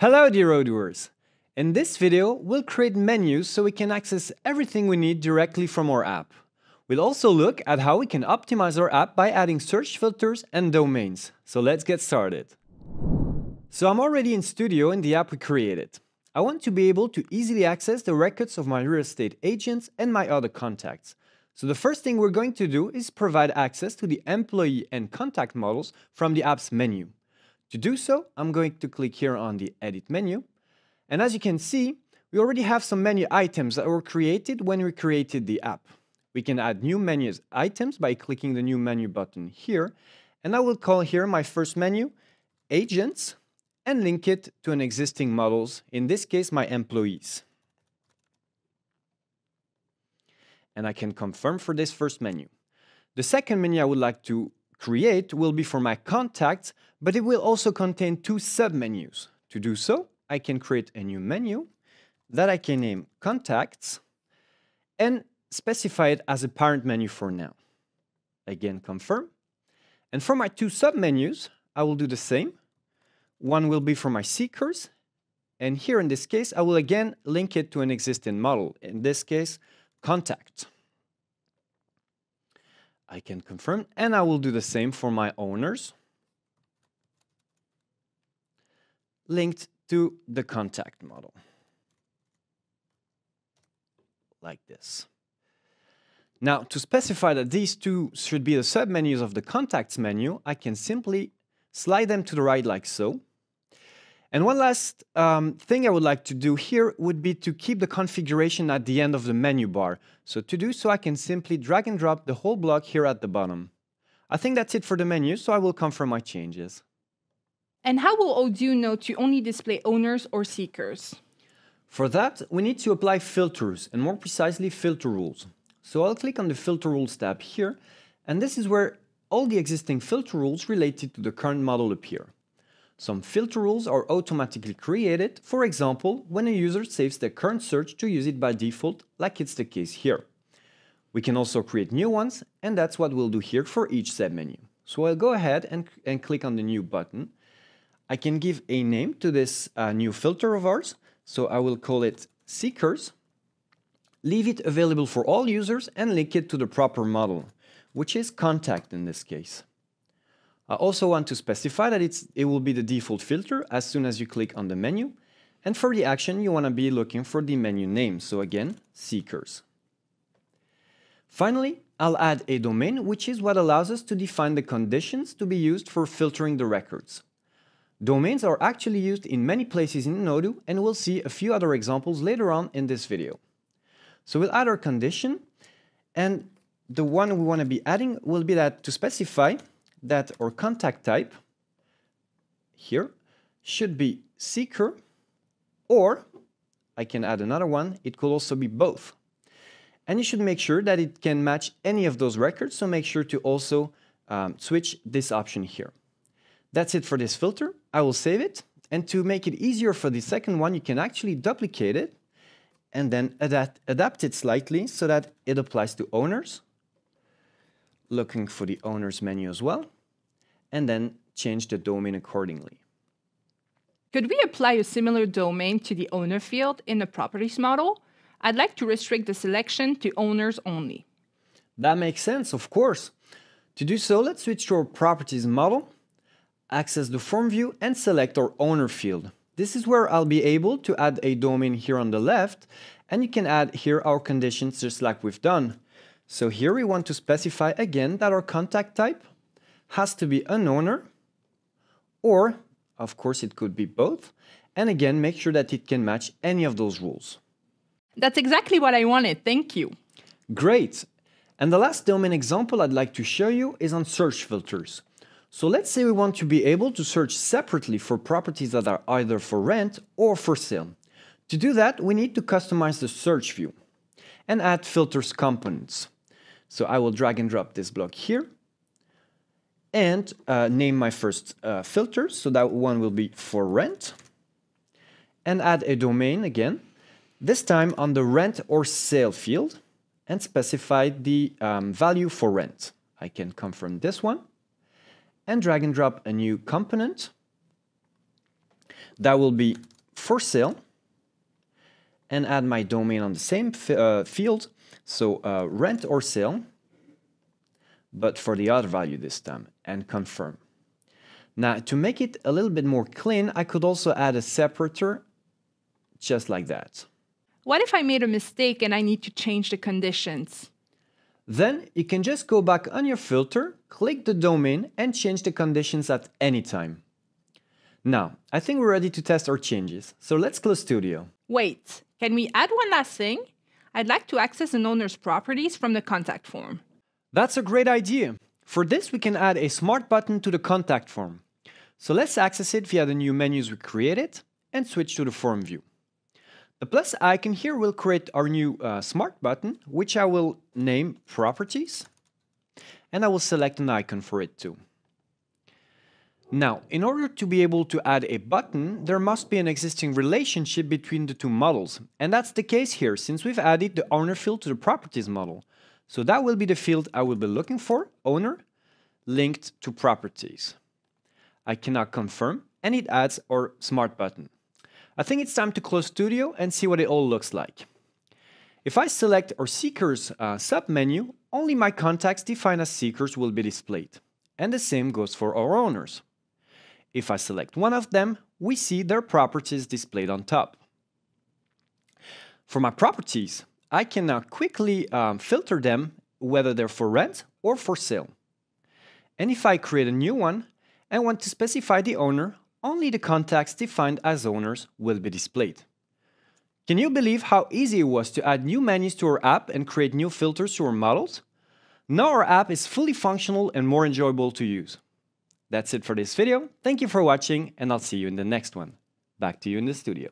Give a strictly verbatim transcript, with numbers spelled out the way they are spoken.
Hello dear Odooers! In this video, we'll create menus so we can access everything we need directly from our app. We'll also look at how we can optimize our app by adding search filters and domains. So let's get started. So I'm already in Studio in the app we created. I want to be able to easily access the records of my real estate agents and my other contacts. So the first thing we're going to do is provide access to the employee and contact models from the app's menu. To do so, I'm going to click here on the Edit menu. And as you can see, we already have some menu items that were created when we created the app. We can add new menu items by clicking the new menu button here. And I will call here my first menu, Agents, and link it to an existing models, in this case, my employees. And I can confirm for this first menu. The second menu I would like to create will be for my contacts, but it will also contain two submenus. To do so, I can create a new menu that I can name Contacts and specify it as a parent menu for now. Again, confirm. And for my two submenus, I will do the same. One will be for my Seekers, and here in this case, I will again link it to an existing model, in this case, Contact. I can confirm, and I will do the same for my owners, linked to the contact model, like this. Now, to specify that these two should be the submenus of the contacts menu, I can simply slide them to the right like so. And one last um, thing I would like to do here would be to keep the configuration at the end of the menu bar. So to do so, I can simply drag and drop the whole block here at the bottom. I think that's it for the menu, so I will confirm my changes. And how will Odoo know to only display owners or seekers? For that, we need to apply filters, and more precisely filter rules. So I'll click on the filter rules tab here, and this is where all the existing filter rules related to the current model appear. Some filter rules are automatically created, for example, when a user saves their current search to use it by default, like it's the case here. We can also create new ones, and that's what we'll do here for each submenu. So I'll go ahead and, and click on the New button. I can give a name to this uh, new filter of ours, so I will call it Seekers, leave it available for all users, and link it to the proper model, which is Contact in this case. I also want to specify that it's, it will be the default filter as soon as you click on the menu. And for the action, you want to be looking for the menu name. So again, Seekers. Finally, I'll add a domain, which is what allows us to define the conditions to be used for filtering the records. Domains are actually used in many places in Odoo, and we'll see a few other examples later on in this video. So we'll add our condition, and the one we want to be adding will be that to specify that our contact type here should be seeker, or I can add another one, it could also be both. And you should make sure that it can match any of those records, so make sure to also um, switch this option here. That's it for this filter. I will save it, and to make it easier for the second one, you can actually duplicate it and then adapt, adapt it slightly so that it applies to owners, looking for the owners menu as well, and then change the domain accordingly. Could we apply a similar domain to the owner field in the properties model? I'd like to restrict the selection to owners only. That makes sense, of course. To do so, let's switch to our properties model, access the form view, and select our owner field. This is where I'll be able to add a domain here on the left, and you can add here our conditions just like we've done. So here we want to specify again that our contact type has to be an owner, or of course it could be both, and again make sure that it can match any of those rules. That's exactly what I wanted, thank you. Great! And the last domain example I'd like to show you is on search filters. So let's say we want to be able to search separately for properties that are either for rent or for sale. To do that, we need to customize the search view and add filters components. So I will drag and drop this block here and uh, name my first uh, filter, so that one will be for rent, and add a domain again, this time on the rent or sale field, and specify the um, value for rent. I can confirm this one and drag and drop a new component that will be for sale, and add my domain on the same uh, field. So uh, rent or sale, but for the other value this time, and confirm. Now, to make it a little bit more clean, I could also add a separator just like that. What if I made a mistake and I need to change the conditions? Then you can just go back on your filter, click the domain, and change the conditions at any time. Now, I think we're ready to test our changes, so let's close Studio. Wait, can we add one last thing? I'd like to access an owner's properties from the contact form. That's a great idea. For this, we can add a smart button to the contact form. So let's access it via the new menus we created and switch to the form view. The plus icon here will create our new uh, smart button, which I will name Properties, and I will select an icon for it too. Now, in order to be able to add a button, there must be an existing relationship between the two models. And that's the case here, since we've added the owner field to the properties model. So that will be the field I will be looking for, owner, linked to properties. I cannot confirm, and it adds our smart button. I think it's time to close Studio and see what it all looks like. If I select our Seekers uh, submenu, only my contacts defined as Seekers will be displayed. And the same goes for our owners. If I select one of them, we see their properties displayed on top. For my properties, I can now quickly um, filter them, whether they're for rent or for sale. And if I create a new one and want to specify the owner, only the contacts defined as owners will be displayed. Can you believe how easy it was to add new menus to our app and create new filters to our models? Now our app is fully functional and more enjoyable to use. That's it for this video. Thank you for watching, and I'll see you in the next one. Back to you in the studio.